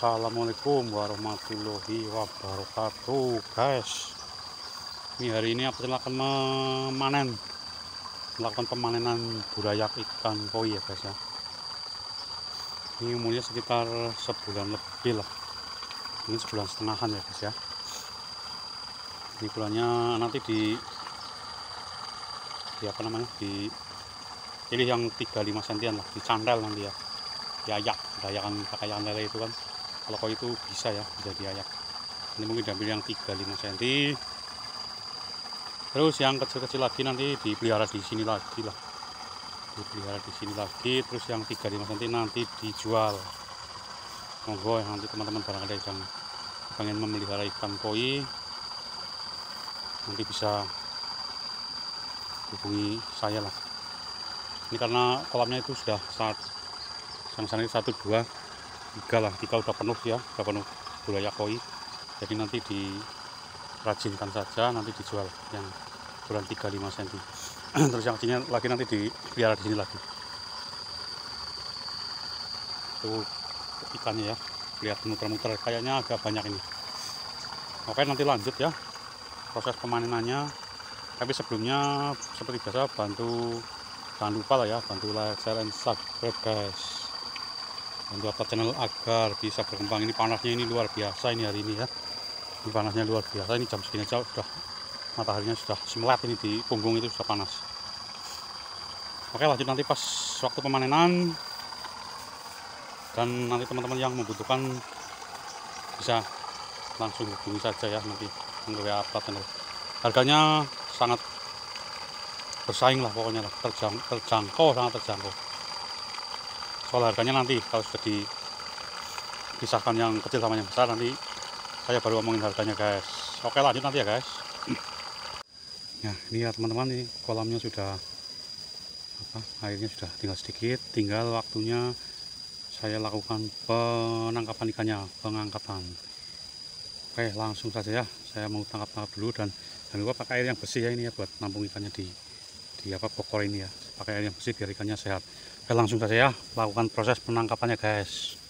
Assalamualaikum warahmatullahi wabarakatuh, guys. Ini hari ini Apta Channel akan melakukan pemanenan burayak ikan koi ya, guys ya. Ini umurnya sekitar sebulan lebih lah, ini sebulan setengahan ya, guys ya. Ini bulannya nanti jadi yang 35 sentian lah, di candel nanti ya. Diayak, dayakan pakai lele itu kan, kalau koi itu bisa ya, bisa diayak. Ini mungkin diambil yang 35 cm, terus yang kecil-kecil lagi nanti dipelihara di sini lagi lah, terus yang 35 cm nanti dijual. Monggo nanti teman-teman barang ada yang pengen memelihara ikan koi nanti bisa hubungi saya lah. Ini karena kolamnya itu sudah sana ini 1, 2, 3 lah, 3 udah penuh ya, udah penuh burayak koi. Jadi nanti dirajinkan saja, nanti dijual yang ukuran 35 cm. Terus yang kecilnya lagi nanti dipelihara di sini lagi. Tuh ikannya ya, lihat muter-muter, kayaknya agak banyak ini. Oke, nanti lanjut ya proses pemanenannya. Tapi sebelumnya seperti biasa jangan lupa lah ya, bantu like, share, and subscribe, guys. Untuk Apta Channel agar bisa berkembang. Ini panasnya ini luar biasa ini hari ini ya. Ini panasnya luar biasa. Ini jam segini aja sudah mataharinya sudah semelat ini di punggung itu sudah panas. Oke, lanjut nanti pas waktu pemanenan. Dan nanti teman-teman yang membutuhkan bisa langsung hubungi saja ya nanti melalui Apta Channel. Harganya sangat bersaing lah pokoknya lah, terjangkau, sangat terjangkau. Soal harganya nanti kalau sudah dipisahkan yang kecil sama yang besar, nanti saya baru ngomongin harganya, guys. Oke, lanjut nanti ya, guys. Nah ini ya teman-teman, ini kolamnya sudah airnya sudah tinggal sedikit, tinggal waktunya saya lakukan penangkapan ikannya, pengangkatan. Oke, langsung saja ya, saya mau tangkap dulu. Dan jangan lupa pakai air yang bersih ya ini ya, buat nampung ikannya di pokor ini ya, pakai air yang bersih biar ikannya sehat. Oke, langsung saja ya lakukan proses penangkapannya, guys.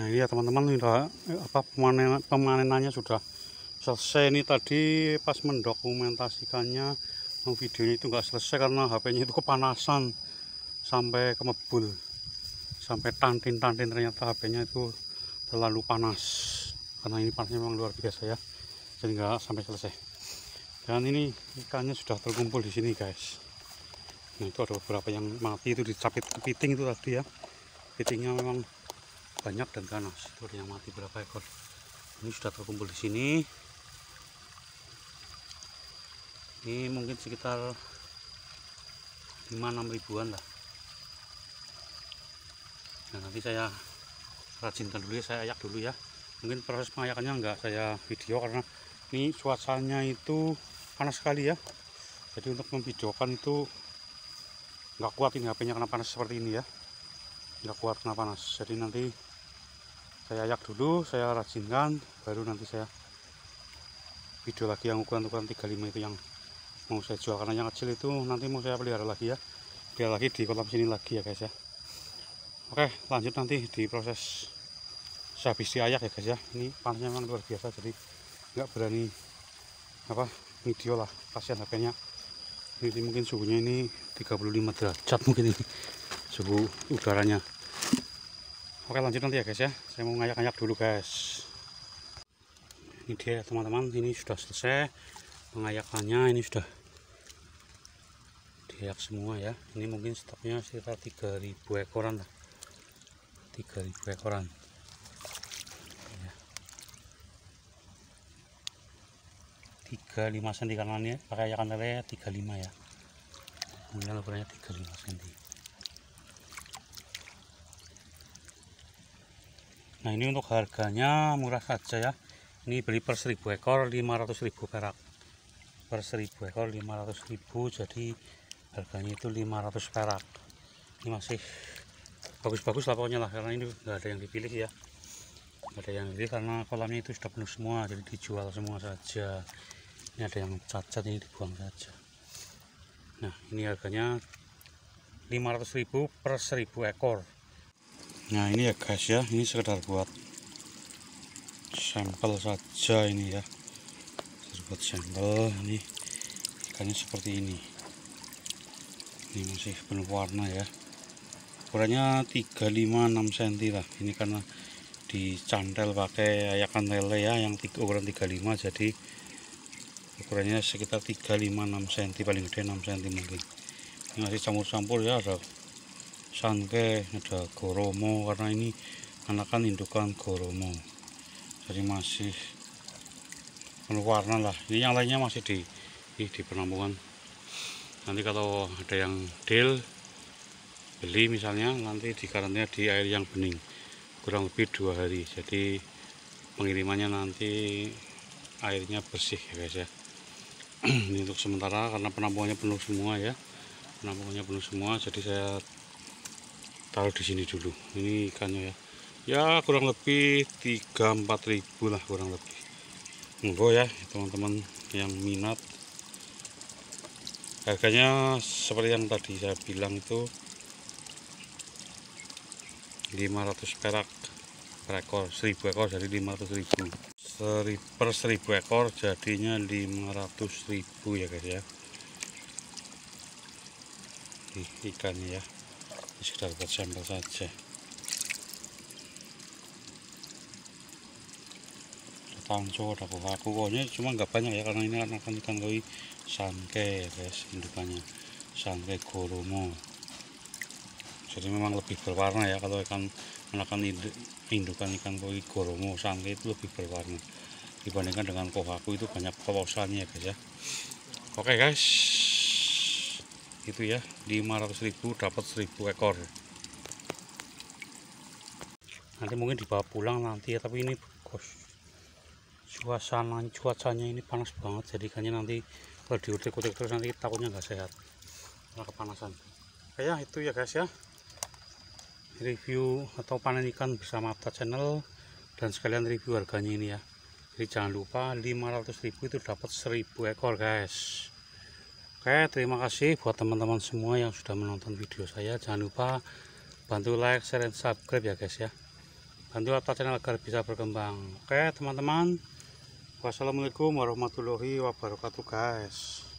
Nah ini ya teman-teman, pemanenannya sudah selesai. Ini tadi pas mendokumentasikannya, videonya itu nggak selesai karena HP-nya itu kepanasan sampai kemebul, sampai tantin-tantin. Ternyata HP-nya itu terlalu panas, karena ini panasnya memang luar biasa ya, jadi nggak sampai selesai. Dan ini ikannya sudah terkumpul di sini guys. Nah itu ada beberapa yang mati, itu dicapit kepiting itu tadi ya, kepitingnya memang banyak dan ganas. Itu ada yang mati berapa ekor. Ini sudah terkumpul di sini. Ini mungkin sekitar 5-6 ribuan lah. Nah nanti saya rajinkan dulu ya, saya ayak dulu ya. Mungkin proses pengayakannya enggak saya video karena ini cuacanya itu panas sekali ya. Jadi untuk memvideokan itu enggak kuat ini HP-nya kena panas seperti ini ya. Enggak kuat kena panas. Jadi nanti saya ayak dulu, saya rajinkan, baru nanti saya video lagi yang ukuran-ukuran 35 itu yang mau saya jual, karena yang kecil itu nanti mau saya pelihara lagi ya, dia lagi di kolam sini lagi ya guys ya. Oke, lanjut nanti di proses sehabis diayak ya guys ya. Ini panasnya memang luar biasa, jadi nggak berani video lah, kasihan HP-nya. Ini mungkin suhunya ini 35 derajat mungkin ini suhu udaranya. Oke lanjut nanti ya guys ya, saya mau ngayak-ngayak dulu guys. Ini dia teman-teman, ini sudah selesai pengayakannya, ini sudah diayak semua ya. Ini mungkin stoknya sekitar 3.000 ekoran lah, 3.000 ekoran ya. 35 cm karena ini pakai ayakan lele 35 ya, kemudian ukurannya 35 cm. Nah ini untuk harganya murah saja ya. Ini beli per 1000 ekor 500.000 perak. Per 1000 ekor 500.000, jadi harganya itu 500 perak. Ini masih bagus-bagus lah pokoknya lah, karena ini nggak ada yang dipilih ya. Nggak ada yang dipilih karena kolamnya itu sudah penuh semua, jadi dijual semua saja. Ini ada yang cacat, ini dibuang saja. Nah ini harganya 500.000 per 1000 ekor. Nah ini ya guys ya, ini sekedar buat sampel saja ini ya, buat sampel. Ini ikannya seperti ini, ini masih penuh warna ya. Ukurannya 356 cm lah ini, karena dicantel pakai ayakan lele ya yang ukuran 35, jadi ukurannya sekitar 356 cm, paling gede 6 cm mungkin. Ini masih campur-campur ya, ada sanke, ada goromo, karena ini anakan indukan goromo, jadi masih penuh warna lah. Ini yang lainnya masih di penampungan. Nanti kalau ada yang deal beli misalnya, nanti dikarantina di air yang bening kurang lebih 2 hari, jadi pengirimannya nanti airnya bersih ya guys ya. Ini untuk sementara karena penampungannya penuh semua ya, penampungannya penuh semua, jadi saya taruh di sini dulu. Ini ikannya ya, ya kurang lebih 3-4 ribu lah kurang lebih. Monggo ya teman-teman yang minat, harganya seperti yang tadi saya bilang itu 500 perak per ekor. 1000 ekor jadi 500.000 per 1000 ekor, jadinya 500.000 ya guys ya. Nih ikannya ya, sekedar buat sampel saja. Ada tangco, ada kuhaku, pokoknya cuma nggak banyak ya, karena ini akan ikan koi sanke guys, indukannya sanke goromo, jadi memang lebih berwarna ya. Kalau ikan anakan indukan ikan koi goromo sanke itu lebih berwarna dibandingkan dengan kuhaku, itu banyak polosannya guys ya. Oke guys, itu ya 500.000 dapat 1000 ekor. Nanti mungkin dibawa pulang nanti ya, tapi ini cuacanya ini panas banget, jadi ikannya nanti kalau diutik-utik terus nanti takutnya nggak sehat karena kepanasan. Kayak itu ya guys ya, review atau panen ikan bersama Apta Channel dan sekalian review harganya ini ya. Jadi jangan lupa 500.000 itu dapat 1000 ekor guys. Oke, terima kasih buat teman-teman semua yang sudah menonton video saya. Jangan lupa bantu like, share, dan subscribe ya guys ya. bantu Apta Channel agar bisa berkembang. Oke teman-teman, wassalamualaikum warahmatullahi wabarakatuh guys.